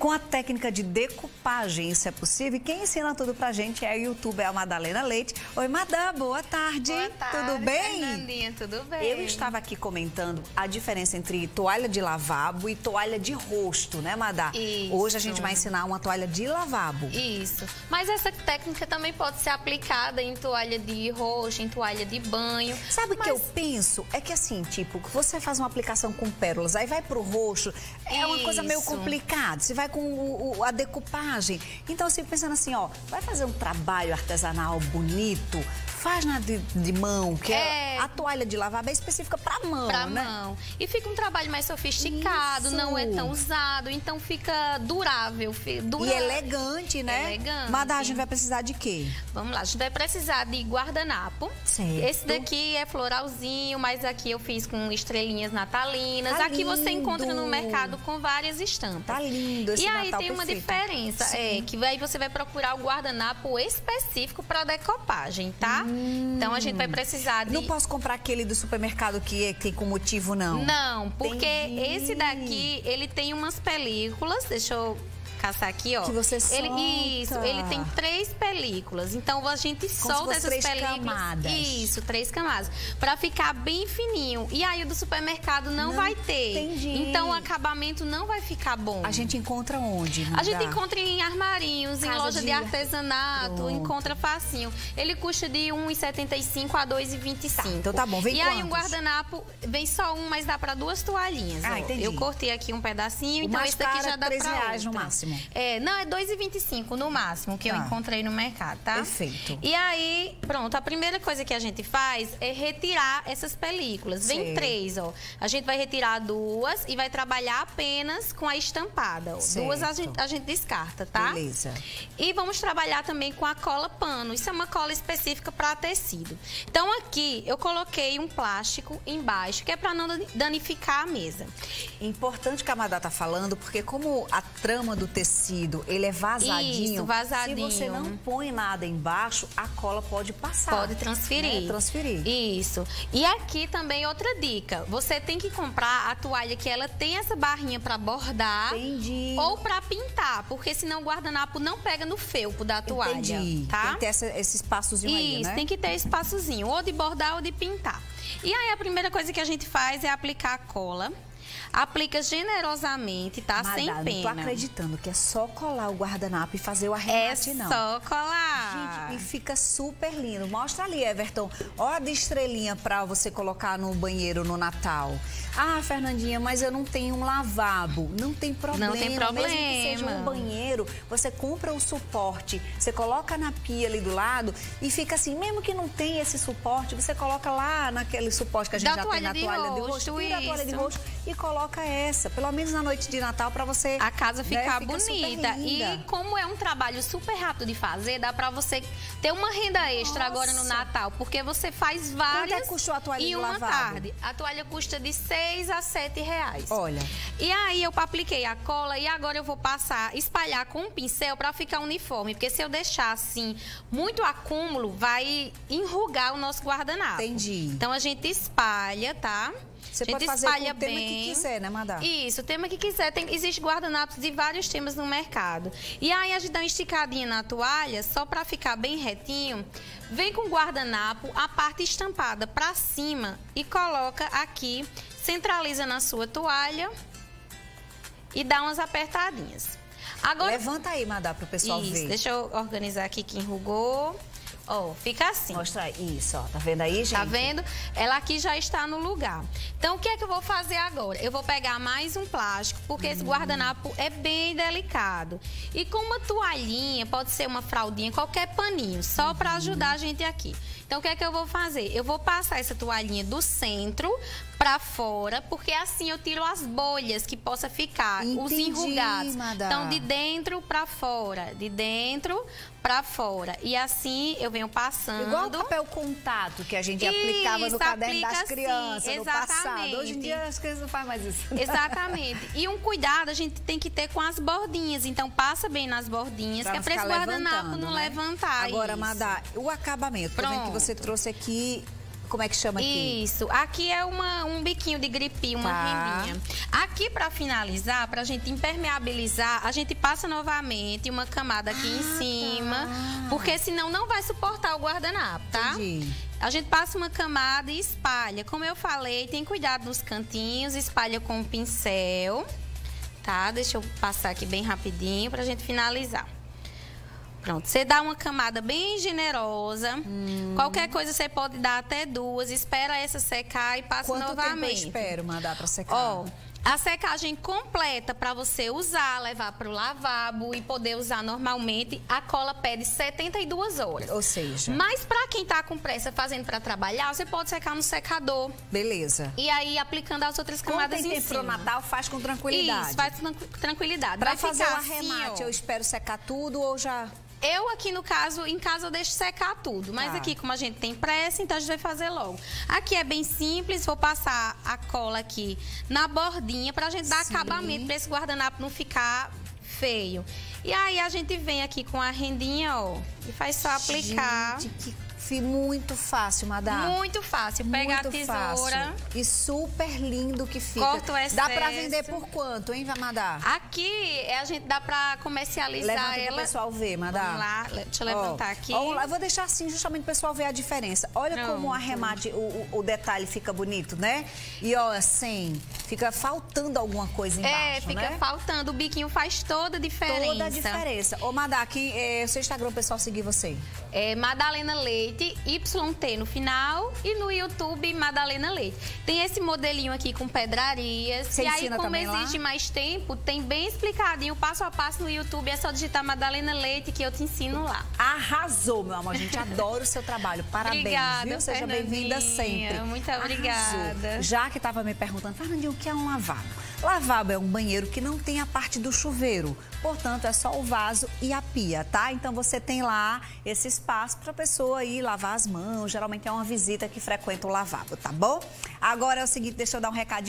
com a técnica de decoupagem. Isso é possível. E quem ensina tudo pra gente é a youtuber a Madalena Leite. Oi, Madá, boa tarde. Boa tarde, tudo bem? Fernandinha, tudo bem? Eu estava aqui comentando a diferença entre toalha de lavabo e toalha de rosto, né, Madá? Isso. Hoje a gente vai ensinar uma toalha de lavabo. Isso. Mas essa técnica também pode ser aplicada em toalha de rosto, em toalha de banho. Sabe o que eu penso? É que assim, tipo, você faz uma aplicação com pérolas, aí vai pro rosto, é uma coisa meio complicada. Você vai com a decoupagem. Então, assim, pensando assim, ó, vai fazer um trabalho artesanal bonito, faz na de mão, que é a toalha de lavar é específica pra mão, né? Mão. E fica um trabalho mais sofisticado, não é tão usado, então fica durável. E elegante, né? Elegante. Madá, a gente vai precisar de quê? Vamos lá, a gente vai precisar de guardanapo. Certo. Esse daqui é floralzinho, mas aqui eu fiz com estrelinhas natalinas. Tá aqui lindo. Você encontra no mercado com várias estampas. Tá lindo esse Natal. E aí tem uma diferença, que aí você vai procurar o guardanapo específico pra decoupagem, tá? Então a gente vai precisar de... Não posso comprar aquele do supermercado que tem com motivo, não? Não, porque esse daqui, ele tem umas películas, deixa eu caçar aqui, ó. Que você solta. Ele tem 3 películas. Então a gente solta essas películas. 3 camadas. Isso, 3 camadas. Pra ficar bem fininho. E aí o do supermercado não vai ter. Entendi. Então o acabamento não vai ficar bom. A gente encontra onde? A gente encontra em armarinhos, em loja de artesanato, encontra facinho. Ele custa de R$1,75 a R$2,25. Tá, então tá bom, vem quantos? Aí um guardanapo, vem só um, mas dá pra 2 toalhinhas. Ah, entendi. Eu cortei aqui um pedacinho, então esse daqui já dá pra R$3 no máximo. Não, é R$2,25 no máximo que eu encontrei no mercado, tá? Perfeito. E aí, pronto, a primeira coisa que a gente faz é retirar essas películas. Vem 3, ó. A gente vai retirar 2 e vai trabalhar apenas com a estampada. Ó. 2 a gente descarta, tá? Beleza. E vamos trabalhar também com a cola pano. Isso é uma cola específica para tecido. Então aqui eu coloquei um plástico embaixo, que é para não danificar a mesa. Importante que a Madá tá falando, porque como a trama do tecido, ele é vazadinho. Isso, vazadinho. Se você não põe nada embaixo, a cola pode passar. Pode transferir. Né? Transferir. Isso. E aqui também outra dica. Você tem que comprar a toalha que ela tem essa barrinha pra bordar. Entendi. Ou pra pintar, porque senão o guardanapo não pega no felpo da toalha. Entendi. Tá? Tem que ter esse espaçozinho aí, né? Isso, tem que ter espaçozinho, ou de bordar ou de pintar. E aí a primeira coisa que a gente faz é aplicar a cola. Aplica generosamente, tá? Madá, sem pena. Não tô acreditando que é só colar o guardanapo e fazer o arremate, não. É só colar. Gente, e fica super lindo. Mostra ali, Everton. Ó, de estrelinha pra você colocar no banheiro no Natal. Ah, Fernandinha, mas eu não tenho um lavabo. Não tem problema. Não tem problema. Mesmo que seja um banheiro, você compra o suporte, você coloca na pia ali do lado e fica assim, mesmo que não tenha esse suporte, você coloca lá naquele suporte que a gente já tem na toalha de rosto. Tira a toalha de rosto e coloca essa, pelo menos na noite de Natal, pra você... A casa ficar bonita. E como é um trabalho super rápido de fazer, dá pra você ter uma renda extra agora no Natal, porque você faz várias... Quanto é que custou a toalha de lavabo? Tarde. A toalha custa de R$6 a R$7. Olha. E aí eu apliquei a cola e agora eu vou passar, espalhar com um pincel pra ficar uniforme, porque se eu deixar assim, muito acúmulo, vai enrugar o nosso guardanapo. Entendi. Então a gente espalha, tá? Você pode fazer com o tema que quiser, né, Madá? Isso, o tema que quiser. Existe guardanapos de vários temas no mercado. E aí a gente dá uma esticadinha na toalha, só pra ficar bem retinho. Vem com o guardanapo, a parte estampada pra cima e coloca aqui, centraliza na sua toalha e dá umas apertadinhas. Agora... Levanta aí, Madá, pro pessoal ver. Deixa eu organizar aqui que enrugou. Ó, fica assim. Mostra isso, ó. Tá vendo aí, gente? Tá vendo? Ela aqui já está no lugar. Então, o que é que eu vou fazer agora? Eu vou pegar mais um plástico, porque esse guardanapo é bem delicado. E com uma toalhinha, pode ser uma fraldinha, qualquer paninho, só pra ajudar a gente aqui. Então, o que é que eu vou fazer? Eu vou passar essa toalhinha do centro pra fora, porque assim eu tiro as bolhas que possa ficar, os enrugados. Madá. Então, de dentro pra fora, de dentro pra fora. E assim eu venho passando. Igual o papel contato que a gente aplicava no caderno das crianças no passado. Hoje em dia as crianças não fazem mais isso. Exatamente. E um cuidado a gente tem que ter com as bordinhas. Então passa bem nas bordinhas, pra que é pra esse guardanapo não levantar. Agora, Madá, o acabamento que você trouxe aqui... Como é que chama aqui? Isso. Aqui é um biquinho de gripe, uma riminha. Aqui, para finalizar, para a gente impermeabilizar, a gente passa novamente uma camada aqui em cima, porque senão não vai suportar o guardanapo, tá? Entendi. A gente passa uma camada e espalha. Como eu falei, tem cuidado nos cantinhos, espalha com o pincel, tá? Deixa eu passar aqui bem rapidinho pra gente finalizar. Pronto, você dá uma camada bem generosa. Qualquer coisa você pode dar até duas, espera essa secar e passa novamente. Quanto tempo eu espero mandar pra secar? Ó, a secagem completa para você usar, levar para o lavabo e poder usar normalmente, a cola pede 72 horas. Ou seja... Mas para quem tá com pressa fazendo para trabalhar, você pode secar no secador. Beleza. E aí aplicando as outras camadas em cima. Quando tem tempo pro Natal, faz com tranquilidade. Isso, faz com tranquilidade. Para fazer o arremate, assim, eu espero secar tudo ou já... Eu aqui, no caso, em casa eu deixo secar tudo. Mas aqui, como a gente tem pressa, então a gente vai fazer logo. Aqui é bem simples, vou passar a cola aqui na bordinha pra gente dar acabamento, pra esse guardanapo não ficar feio. E aí a gente vem aqui com a rendinha, ó, e faz só aplicar. Gente, que muito fácil, Madá. Muito fácil. Pega a tesoura. E super lindo que fica. Corta o excesso. Dá pra vender por quanto, hein, Madá? Aqui a gente dá pra comercializar ela. Pro pessoal ver, Madá. Vamos lá, deixa eu levantar aqui. Ó, eu vou deixar assim justamente pro pessoal ver a diferença. Olha como o arremate, o detalhe fica bonito, né? E ó, assim, fica faltando alguma coisa embaixo, né? É, fica faltando. O biquinho faz toda a diferença. Toda a diferença. Ô, Madá, aqui é o seu Instagram, o pessoal seguir você. É Madalena Leite, YT no final, e no YouTube Madalena Leite. Tem esse modelinho aqui com pedrarias. Você ensina também lá? E aí, como exige mais tempo, tem bem explicadinho, passo a passo no YouTube. É só digitar Madalena Leite que eu te ensino lá. Arrasou, meu amor. A gente adora o seu trabalho. Parabéns, viu? Seja bem-vinda sempre. Muito obrigada. Já que estava me perguntando, Fernandinho, o que é um lavabo? Lavabo é um banheiro que não tem a parte do chuveiro. Portanto, é só o vaso e a pia, tá? Então, você tem lá esse espaço para a pessoa ir lavar as mãos. Geralmente é uma visita que frequenta o lavabo, tá bom? Agora é o seguinte, deixa eu dar um recadinho.